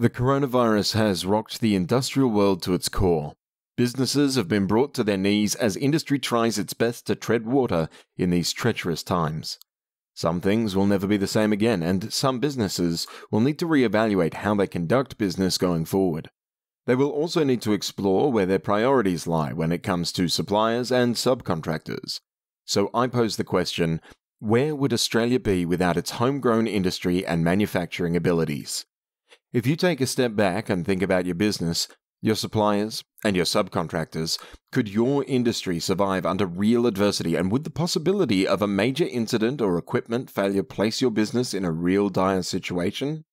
The coronavirus has rocked the industrial world to its core. Businesses have been brought to their knees as industry tries its best to tread water in these treacherous times. Some things will never be the same again, and some businesses will need to reevaluate how they conduct business going forward. They will also need to explore where their priorities lie when it comes to suppliers and subcontractors. So I pose the question, where would Australia be without its homegrown industry and manufacturing abilities? If you take a step back and think about your business, your suppliers, and your subcontractors, could your industry survive under real adversity, and would the possibility of a major incident or equipment failure place your business in a real dire situation?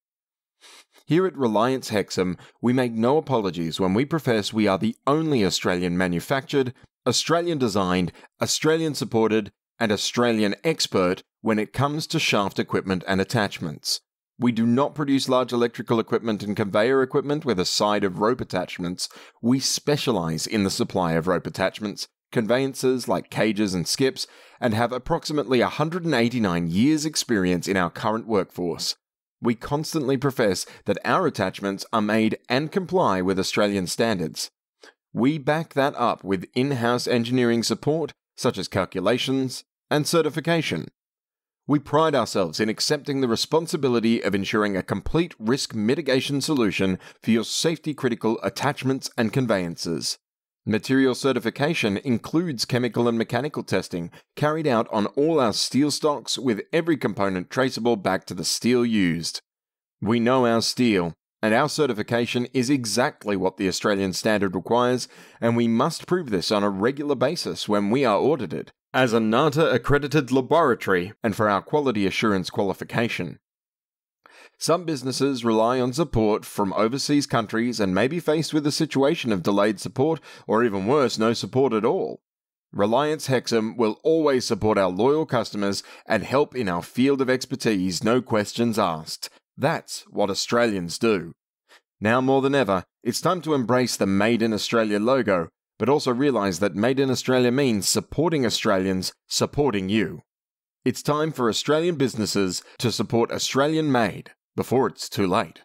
Here at Reliance Hexham, we make no apologies when we profess we are the only Australian manufactured, Australian designed, Australian supported, and Australian expert when it comes to shaft equipment and attachments. We do not produce large electrical equipment and conveyor equipment with a side of rope attachments. We specialize in the supply of rope attachments, conveyances like cages and skips, and have approximately 189 years' experience in our current workforce. We constantly profess that our attachments are made and comply with Australian standards. We back that up with in-house engineering support, such as calculations and certification. We pride ourselves in accepting the responsibility of ensuring a complete risk mitigation solution for your safety-critical attachments and conveyances. Material certification includes chemical and mechanical testing carried out on all our steel stocks, with every component traceable back to the steel used. We know our steel, and our certification is exactly what the Australian standard requires, and we must prove this on a regular basis when we are audited as a NATA accredited laboratory and for our quality assurance qualification. Some businesses rely on support from overseas countries and may be faced with a situation of delayed support, or even worse, no support at all. Reliance Hexham will always support our loyal customers and help in our field of expertise, no questions asked. That's what Australians do. Now more than ever, it's time to embrace the Made in Australia logo, but also realize that Made in Australia means supporting Australians, supporting you. It's time for Australian businesses to support Australian made before it's too late.